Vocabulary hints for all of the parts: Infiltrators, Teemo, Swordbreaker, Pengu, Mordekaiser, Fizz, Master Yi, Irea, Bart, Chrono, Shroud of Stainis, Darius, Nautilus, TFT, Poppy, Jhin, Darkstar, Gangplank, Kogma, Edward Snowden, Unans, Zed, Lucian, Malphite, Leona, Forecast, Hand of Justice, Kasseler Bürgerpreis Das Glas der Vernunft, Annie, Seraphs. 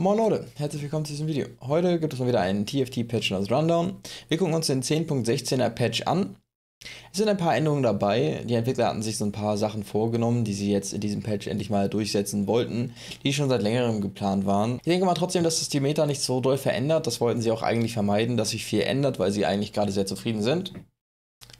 Moin Leute, herzlich willkommen zu diesem Video. Heute gibt es mal wieder einen TFT-Patch und das Rundown. Wir gucken uns den 10.16er Patch an. Es sind ein paar Änderungen dabei. Die Entwickler hatten sich so ein paar Sachen vorgenommen, die sie jetzt in diesem Patch endlich mal durchsetzen wollten, die schon seit längerem geplant waren. Ich denke mal trotzdem, dass das die Meta nicht so doll verändert. Das wollten sie auch eigentlich vermeiden, dass sich viel ändert, weil sie eigentlich gerade sehr zufrieden sind.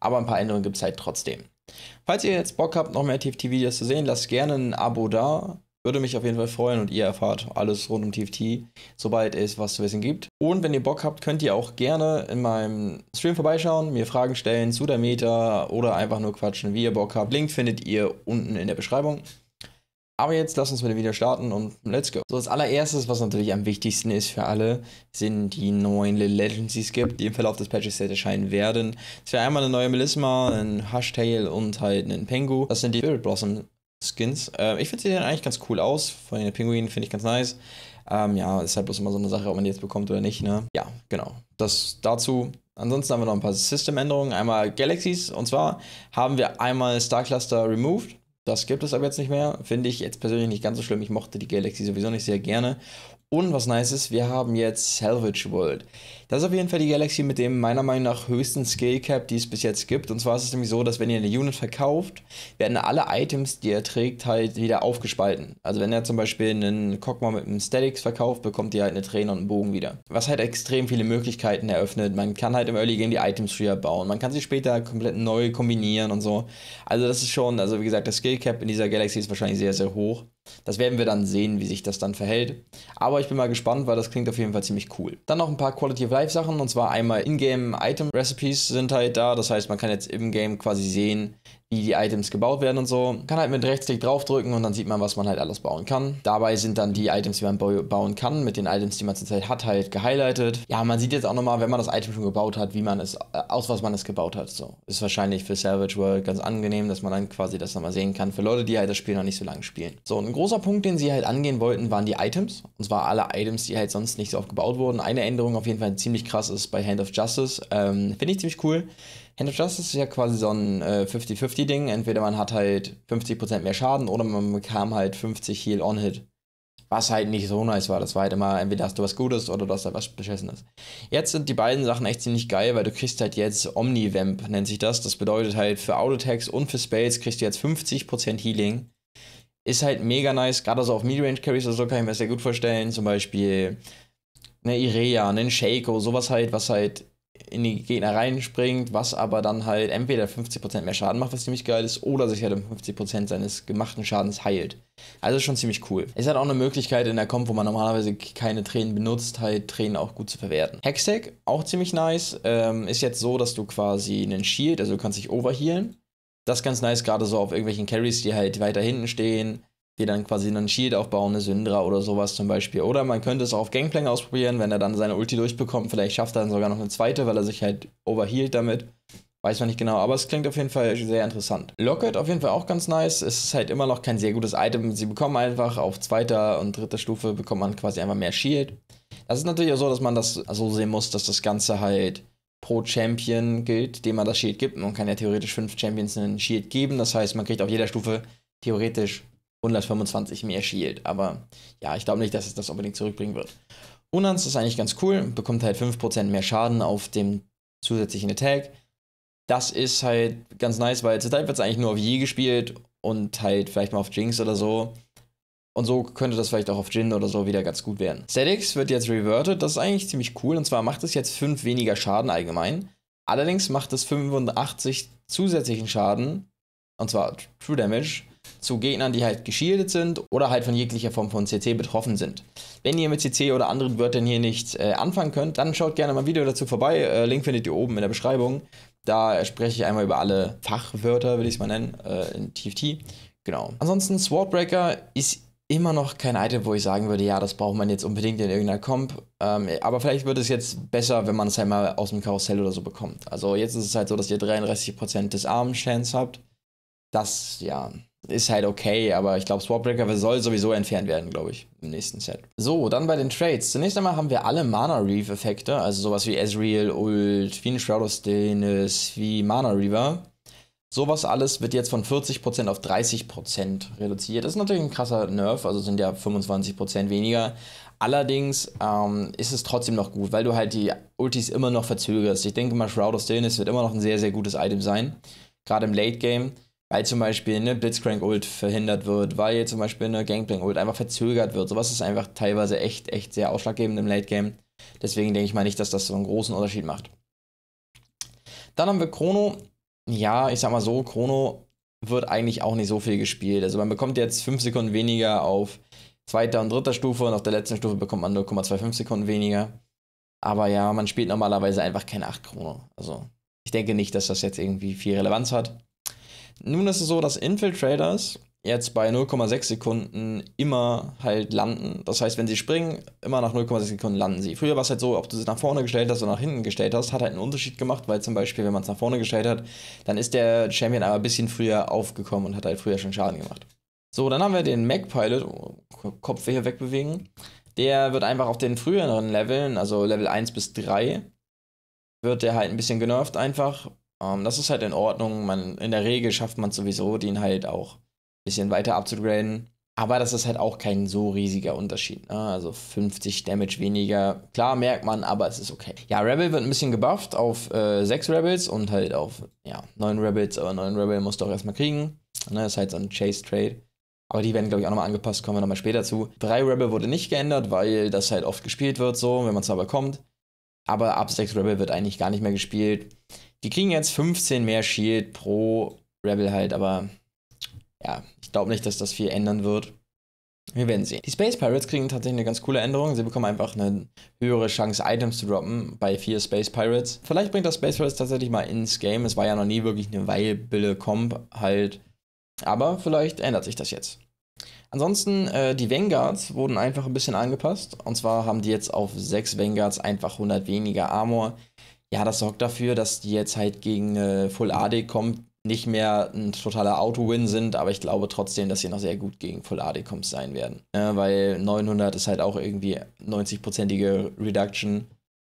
Aber ein paar Änderungen gibt es halt trotzdem. Falls ihr jetzt Bock habt, noch mehr TFT-Videos zu sehen, lasst gerne ein Abo da. Würde mich auf jeden Fall freuen und ihr erfahrt alles rund um TFT, sobald es was zu wissen gibt. Und wenn ihr Bock habt, könnt ihr auch gerne in meinem Stream vorbeischauen, mir Fragen stellen zu der Meta oder einfach nur quatschen, wie ihr Bock habt. Link findet ihr unten in der Beschreibung. Aber jetzt lasst uns mit dem Video starten und let's go. So, als allererstes, was natürlich am wichtigsten ist für alle, sind die neuen Legends, die es gibt, die im Verlauf des Patches erscheinen werden. Es wäre einmal eine neue Melisma, ein Hushtail und halt einen Pengu. Das sind die Spirit Blossom Skins. Ich finde, sie sehen eigentlich ganz cool aus. Von den Pinguinen finde ich ganz nice. Ja, ist halt bloß immer so eine Sache, ob man die jetzt bekommt oder nicht, ne? Ja, genau. Das dazu. Ansonsten haben wir noch ein paar Systemänderungen. Einmal Galaxies. Und zwar haben wir einmal Star Cluster removed. Das gibt es aber jetzt nicht mehr. Finde ich jetzt persönlich nicht ganz so schlimm. Ich mochte die Galaxy sowieso nicht sehr gerne. Und was nice ist, wir haben jetzt Salvage World. Das ist auf jeden Fall die Galaxy mit dem meiner Meinung nach höchsten Skill Cap, die es bis jetzt gibt. Und zwar ist es nämlich so, dass wenn ihr eine Unit verkauft, werden alle Items, die ihr trägt, halt wieder aufgespalten. Also wenn ihr zum Beispiel einen Kogma mit einem Statics verkauft, bekommt ihr halt eine Träne und einen Bogen wieder. Was halt extrem viele Möglichkeiten eröffnet. Man kann halt im Early Game die Items früher bauen. Man kann sie später komplett neu kombinieren und so. Also das ist schon, also wie gesagt, das Skill Cap in dieser Galaxy ist wahrscheinlich sehr, sehr hoch. Das werden wir dann sehen, wie sich das dann verhält. Aber ich bin mal gespannt, weil das klingt auf jeden Fall ziemlich cool. Dann noch ein paar Quality of Life Sachen, und zwar einmal Ingame-Item-Recipes sind halt da. Das heißt, man kann jetzt im Game quasi sehen, wie die Items gebaut werden und so. Man kann halt mit Rechtsklick draufdrücken und dann sieht man, was man halt alles bauen kann. Dabei sind dann die Items, die man bauen kann, mit den Items, die man zurzeit hat, halt gehighlightet. Ja, man sieht jetzt auch nochmal, wenn man das Item schon gebaut hat, wie man es, aus was man es gebaut hat. So. Ist wahrscheinlich für Salvage World ganz angenehm, dass man dann quasi das nochmal sehen kann, für Leute, die halt das Spiel noch nicht so lange spielen. So, und ein großer Punkt, den sie halt angehen wollten, waren die Items. Und zwar alle Items, die halt sonst nicht so oft gebaut wurden. Eine Änderung auf jeden Fall ziemlich krass ist bei Hand of Justice. Finde ich ziemlich cool. Hand of Justice ist ja quasi so ein 50-50-Ding. Entweder man hat halt 50% mehr Schaden oder man bekam halt 50 Heal-on-Hit. Was halt nicht so nice war. Das war halt immer, entweder hast du was Gutes oder du hast halt was Beschissenes. Jetzt sind die beiden Sachen echt ziemlich geil, weil du kriegst halt jetzt Omni-Vamp, nennt sich das. Das bedeutet halt, für Auto-Tags und für Spells kriegst du jetzt 50% Healing. Ist halt mega nice, gerade so auf Midrange-Carries oder so kann ich mir das sehr gut vorstellen. Zum Beispiel eine Irea, einen Shaco, sowas halt, was halt in die Gegner reinspringt, was aber dann halt entweder 50% mehr Schaden macht, was ziemlich geil ist, oder sich halt um 50% seines gemachten Schadens heilt. Also schon ziemlich cool. Ist halt auch eine Möglichkeit in der Comp, wo man normalerweise keine Tränen benutzt, halt Tränen auch gut zu verwerten. Hextech, auch ziemlich nice, ist jetzt so, dass du quasi einen Shield, also du kannst dich overhealen. Das ist ganz nice, gerade so auf irgendwelchen Carries, die halt weiter hinten stehen, die dann quasi einen Shield aufbauen, eine Syndra oder sowas zum Beispiel. Oder man könnte es auch auf Gangplank ausprobieren, wenn er dann seine Ulti durchbekommt, vielleicht schafft er dann sogar noch eine zweite, weil er sich halt overhealt damit. Weiß man nicht genau, aber es klingt auf jeden Fall sehr interessant. Locket auf jeden Fall auch ganz nice. Es ist halt immer noch kein sehr gutes Item. Sie bekommen einfach auf zweiter und dritter Stufe bekommt man quasi einfach mehr Shield. Das ist natürlich auch so, dass man das so sehen muss, dass das Ganze halt pro Champion gilt, dem man das Shield gibt. Man kann ja theoretisch 5 Champions einen Shield geben. Das heißt, man kriegt auf jeder Stufe theoretisch 125 mehr Shield. Aber ja, ich glaube nicht, dass es das unbedingt zurückbringen wird. Unans ist eigentlich ganz cool. Bekommt halt 5% mehr Schaden auf dem zusätzlichen Attack. Das ist halt ganz nice, weil zurzeit wird es eigentlich nur auf Yi gespielt und halt vielleicht mal auf Jinx oder so. Und so könnte das vielleicht auch auf Jhin oder so wieder ganz gut werden. Statics wird jetzt reverted, das ist eigentlich ziemlich cool. Und zwar macht es jetzt 5 weniger Schaden allgemein. Allerdings macht es 85 zusätzlichen Schaden, und zwar True Damage, zu Gegnern, die halt geshieldet sind oder halt von jeglicher Form von CC betroffen sind. Wenn ihr mit CC oder anderen Wörtern hier nicht anfangen könnt, dann schaut gerne mal ein Video dazu vorbei. Link findet ihr oben in der Beschreibung. Da spreche ich einmal über alle Fachwörter, will ich es mal nennen, in TFT. Genau. Ansonsten, Swordbreaker ist immer noch kein Item, wo ich sagen würde, ja, das braucht man jetzt unbedingt in irgendeiner Comp. Aber vielleicht wird es jetzt besser, wenn man es halt mal aus dem Karussell oder so bekommt. Also jetzt ist es halt so, dass ihr 33% Disarm-Chance habt. Das, ja, ist halt okay, aber ich glaube, Swordbreaker soll sowieso entfernt werden, glaube ich, im nächsten Set. So, dann bei den Trades. Zunächst einmal haben wir alle Mana-Reeve-Effekte, also sowas wie Ezreal, Ult, wie ein Shroud of Stainis, wie Mana-Reaver. Sowas alles wird jetzt von 40% auf 30% reduziert. Das ist natürlich ein krasser Nerf, also sind ja 25% weniger. Allerdings ist es trotzdem noch gut, weil du halt die Ultis immer noch verzögerst. Ich denke mal, Shroud of Stainis wird immer noch ein sehr, sehr gutes Item sein. Gerade im Late Game, weil zum Beispiel eine Blitzcrank-Ult verhindert wird, weil zum Beispiel eine Gangplank-Ult einfach verzögert wird. Sowas ist einfach teilweise echt sehr ausschlaggebend im Late Game. Deswegen denke ich mal nicht, dass das so einen großen Unterschied macht. Dann haben wir Chrono. Ja, ich sag mal so, Chrono wird eigentlich auch nicht so viel gespielt. Also man bekommt jetzt 5 Sekunden weniger auf zweiter und dritter Stufe und auf der letzten Stufe bekommt man 0,25 Sekunden weniger. Aber ja, man spielt normalerweise einfach keine 8 Chrono. Also ich denke nicht, dass das jetzt irgendwie viel Relevanz hat. Nun ist es so, dass Infiltrators jetzt bei 0,6 Sekunden immer halt landen. Das heißt, wenn sie springen, immer nach 0,6 Sekunden landen sie. Früher war es halt so, ob du sie nach vorne gestellt hast oder nach hinten gestellt hast, hat halt einen Unterschied gemacht, weil zum Beispiel, wenn man es nach vorne gestellt hat, dann ist der Champion aber ein bisschen früher aufgekommen und hat halt früher schon Schaden gemacht. So, dann haben wir den Mag-Pilot, Kopf hier wegbewegen. Der wird einfach auf den früheren Leveln, also Level 1 bis 3, wird der halt ein bisschen genervt einfach. Das ist halt in Ordnung. In der Regel schafft man es sowieso, den halt auch bisschen weiter abzugraden. Aber das ist halt auch kein so riesiger Unterschied. Ne? Also 50 Damage weniger. Klar, merkt man, aber es ist okay. Ja, Rebel wird ein bisschen gebufft auf 6 Rebels und halt auf 9 Rebels. Aber 9 Rebel musst du auch erstmal kriegen. Ne? Das ist halt so ein Chase Trait. Aber die werden, glaube ich, auch nochmal angepasst. Kommen wir nochmal später zu. 3 Rebel wurde nicht geändert, weil das halt oft gespielt wird, so, wenn man es aber kommt. Aber ab 6 Rebel wird eigentlich gar nicht mehr gespielt. Die kriegen jetzt 15 mehr Shield pro Rebel halt, aber ja, ich glaube nicht, dass das viel ändern wird. Wir werden sehen. Die Space Pirates kriegen tatsächlich eine ganz coole Änderung. Sie bekommen einfach eine höhere Chance, Items zu droppen bei 4 Space Pirates. Vielleicht bringt das Space Pirates tatsächlich mal ins Game. Es war ja noch nie wirklich eine viable Comp halt. Aber vielleicht ändert sich das jetzt. Ansonsten, die Vanguards wurden einfach ein bisschen angepasst. Und zwar haben die jetzt auf 6 Vanguards einfach 100 weniger Armor. Ja, das sorgt dafür, dass die jetzt halt gegen Full AD kommt. Nicht mehr ein totaler Auto-Win sind, aber ich glaube trotzdem, dass sie noch sehr gut gegen Full-AD-Comps sein werden. Weil 900 ist halt auch irgendwie 90%ige Reduction.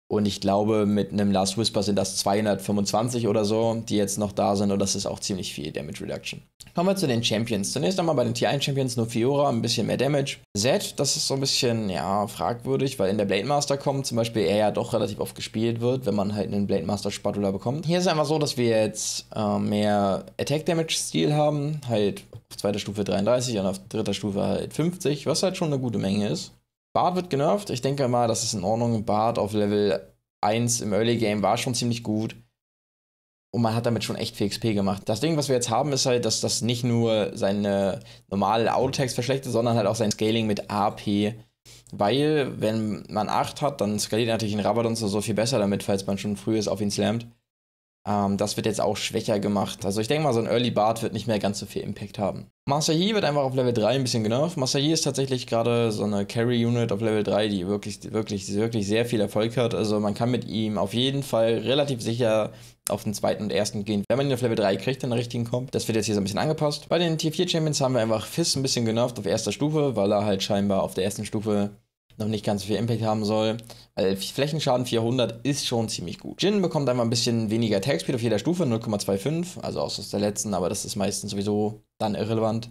Und ich glaube, mit einem Last Whisper sind das 225 oder so, die jetzt noch da sind. Und das ist auch ziemlich viel Damage Reduction. Kommen wir zu den Champions. Zunächst einmal bei den T1-Champions nur Fiora, ein bisschen mehr Damage. Zed, das ist so ein bisschen, ja, fragwürdig, weil in der Blade Master kommt zum Beispiel er ja doch relativ oft gespielt wird, wenn man halt einen Blade Master Spatula bekommt. Hier ist es einfach so, dass wir jetzt mehr Attack-Damage-Stil haben, halt auf zweiter Stufe 33 und auf dritter Stufe halt 50, was halt schon eine gute Menge ist. Bart wird genervt. Ich denke mal, das ist in Ordnung. Bart auf Level 1 im Early Game war schon ziemlich gut. Und man hat damit schon echt viel XP gemacht. Das Ding, was wir jetzt haben, ist halt, dass das nicht nur seine normale Auto-Text verschlechtert, sondern halt auch sein Scaling mit AP. Weil, wenn man 8 hat, dann skaliert natürlich ein Rabadon so viel besser damit, falls man schon früh ist, auf ihn slammt. Das wird jetzt auch schwächer gemacht. Also ich denke mal, so ein Early Bard wird nicht mehr ganz so viel Impact haben. Master Yi wird einfach auf Level 3 ein bisschen genervt. Master Yi ist tatsächlich gerade so eine Carry-Unit auf Level 3, die wirklich sehr viel Erfolg hat. Also man kann mit ihm auf jeden Fall relativ sicher auf den zweiten und ersten gehen, wenn man ihn auf Level 3 kriegt, in den richtigen kommt. Das wird jetzt hier so ein bisschen angepasst. Bei den Tier-4-Champions haben wir einfach Fizz ein bisschen genervt auf erster Stufe, weil er halt scheinbar auf der ersten Stufe noch nicht ganz so viel Impact haben soll, weil Flächenschaden 400 ist schon ziemlich gut. Jhin bekommt einfach ein bisschen weniger Attack Speed auf jeder Stufe, 0,25, also aus der letzten, aber das ist meistens sowieso dann irrelevant.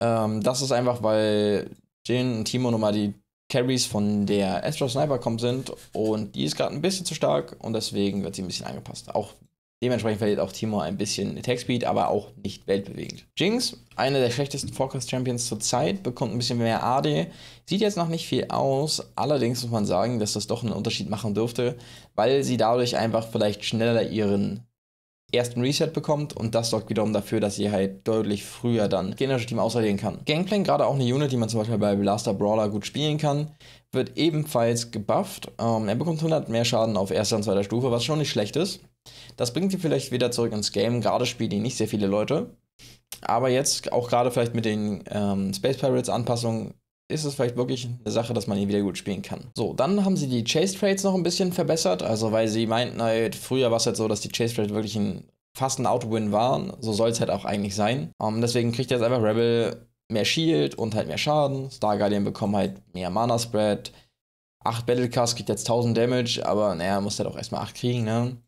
Das ist einfach, weil Jhin und Teemo nochmal die Carries von der Astro Sniper kommt sind und die ist gerade ein bisschen zu stark und deswegen wird sie ein bisschen angepasst. Auch dementsprechend verliert auch Teemo ein bisschen Attack Speed, aber auch nicht weltbewegend. Jinx, eine der schlechtesten Forecast Champions zur Zeit, bekommt ein bisschen mehr AD. Sieht jetzt noch nicht viel aus, allerdings muss man sagen, dass das doch einen Unterschied machen dürfte, weil sie dadurch einfach vielleicht schneller ihren ersten Reset bekommt und das sorgt wiederum dafür, dass sie halt deutlich früher dann generische Team ausradieren kann. Gangplank, gerade auch eine Unit, die man zum Beispiel bei Blaster Brawler gut spielen kann, wird ebenfalls gebufft. Er bekommt 100 mehr Schaden auf erster und zweiter Stufe, was schon nicht schlecht ist. Das bringt ihn vielleicht wieder zurück ins Game, gerade spielen ihn nicht sehr viele Leute. Aber jetzt, auch gerade vielleicht mit den Space Pirates Anpassungen, ist es vielleicht wirklich eine Sache, dass man ihn wieder gut spielen kann. So, dann haben sie die Chase Traits noch ein bisschen verbessert, also weil sie meinten halt, früher war es halt so, dass die Chase Traits wirklich fast ein Auto-Win waren, so soll es halt auch eigentlich sein. Deswegen kriegt jetzt einfach Rebel mehr Shield und halt mehr Schaden, Star Guardian bekommen halt mehr Mana-Spread, 8 Battlecast kriegt jetzt 1000 Damage, aber naja, muss halt auch erstmal 8 kriegen, ne?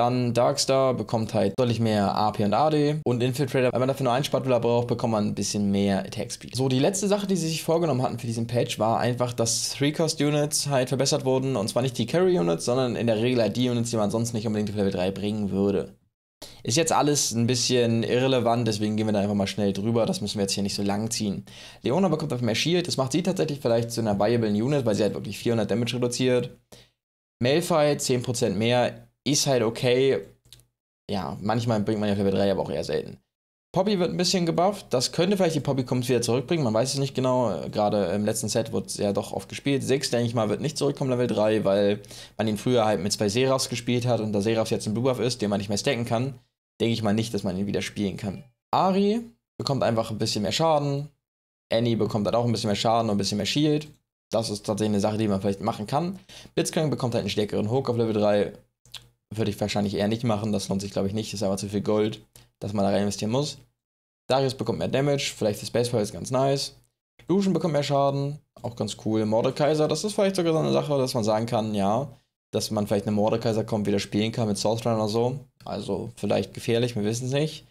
Dann Darkstar bekommt halt deutlich mehr AP und AD. Und Infiltrator, wenn man dafür nur einen Spatula braucht, bekommt man ein bisschen mehr Attack Speed. So, die letzte Sache, die sie sich vorgenommen hatten für diesen Patch, war einfach, dass 3-Cost-Units halt verbessert wurden. Und zwar nicht die Carry-Units, sondern in der Regel halt die Units, die man sonst nicht unbedingt auf Level 3 bringen würde. Ist jetzt alles ein bisschen irrelevant, deswegen gehen wir da einfach mal schnell drüber. Das müssen wir jetzt hier nicht so lang ziehen. Leona bekommt einfach mehr Shield. Das macht sie tatsächlich vielleicht zu einer viable Unit, weil sie halt wirklich 400 Damage reduziert. Malphite 10% mehr ist halt okay. Ja, manchmal bringt man ja Level 3, aber auch eher selten. Poppy wird ein bisschen gebufft. Das könnte vielleicht die Poppy kommt wieder zurückbringen. Man weiß es nicht genau. Gerade im letzten Set wurde es ja doch oft gespielt. Six, denke ich mal, wird nicht zurückkommen, Level 3, weil man ihn früher halt mit 2 Seraphs gespielt hat. Und da Seraphs jetzt ein Blue Buff ist, den man nicht mehr stacken kann, denke ich mal nicht, dass man ihn wieder spielen kann. Ahri bekommt einfach ein bisschen mehr Schaden. Annie bekommt halt auch ein bisschen mehr Schaden und ein bisschen mehr Shield. Das ist tatsächlich eine Sache, die man vielleicht machen kann. Blitzcrank bekommt halt einen stärkeren Hook auf Level 3. Würde ich wahrscheinlich eher nicht machen. Das lohnt sich, glaube ich, nicht. Das ist aber zu viel Gold, dass man da rein investieren muss. Darius bekommt mehr Damage, vielleicht für Space Pirates ganz nice. Lucian bekommt mehr Schaden, auch ganz cool. Mordekaiser, das ist vielleicht sogar so eine Sache, dass man sagen kann, ja, dass man vielleicht eine Mordekaiser kommt, wieder spielen kann mit Source Run oder so. Also vielleicht gefährlich, wir wissen es nicht.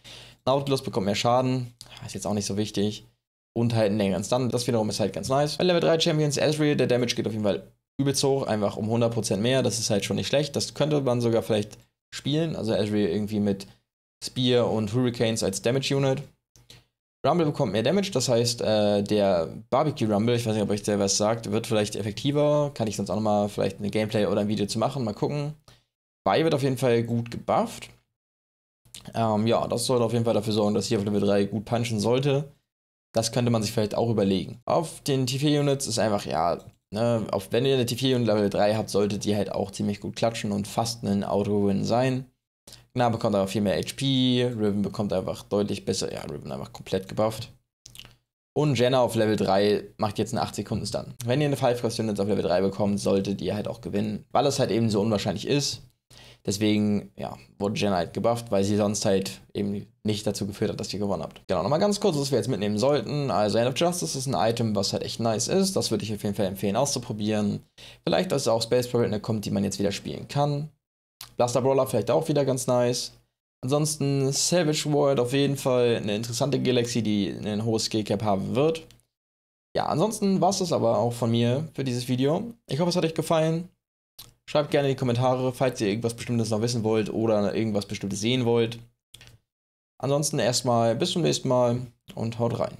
Nautilus bekommt mehr Schaden, ist jetzt auch nicht so wichtig. Und halt einen längeren Stun, das wiederum ist halt ganz nice. Bei Level 3 Champions Ezreal, der Damage geht auf jeden Fall übelst hoch, einfach um 100% mehr, das ist halt schon nicht schlecht. Das könnte man sogar vielleicht spielen, also Ezreal irgendwie mit Spear und Hurricanes als Damage-Unit. Rumble bekommt mehr Damage, das heißt, der Barbecue-Rumble, ich weiß nicht, ob euch der was sagt, wird vielleicht effektiver. Kann ich sonst auch nochmal vielleicht ein Gameplay oder ein Video zu machen, mal gucken. Vi wird auf jeden Fall gut gebufft. Ja, das sollte auf jeden Fall dafür sorgen, dass hier auf Level 3 gut punchen sollte. Das könnte man sich vielleicht auch überlegen. Auf den T4-Units ist einfach, ja, ne, wenn ihr eine T4-Unit Level 3 habt, solltet ihr halt auch ziemlich gut klatschen und fast ein Auto-Win sein. Gna bekommt aber viel mehr HP, Riven bekommt einfach deutlich besser, ja, Riven einfach komplett gebufft. Und Jenna auf Level 3 macht jetzt einen 8-Sekunden-Stun. Wenn ihr eine 5-Cost-Unit auf Level 3 bekommt, solltet ihr halt auch gewinnen, weil es halt eben so unwahrscheinlich ist. Deswegen, ja, wurde Jenna halt gebufft, weil sie sonst halt eben nicht dazu geführt hat, dass ihr gewonnen habt. Genau, nochmal ganz kurz, was wir jetzt mitnehmen sollten. Also Hand of Justice ist ein Item, was halt echt nice ist. Das würde ich auf jeden Fall empfehlen, auszuprobieren. Vielleicht, dass auch Space Pirate kommt, die man jetzt wieder spielen kann. Blaster Brawler vielleicht auch wieder ganz nice. Ansonsten Salvage World auf jeden Fall eine interessante Galaxie, die ein hohes Skillcap haben wird. Ja, ansonsten war es das aber auch von mir für dieses Video. Ich hoffe, es hat euch gefallen. Schreibt gerne in die Kommentare, falls ihr irgendwas Bestimmtes noch wissen wollt oder irgendwas Bestimmtes sehen wollt. Ansonsten erstmal bis zum nächsten Mal und haut rein.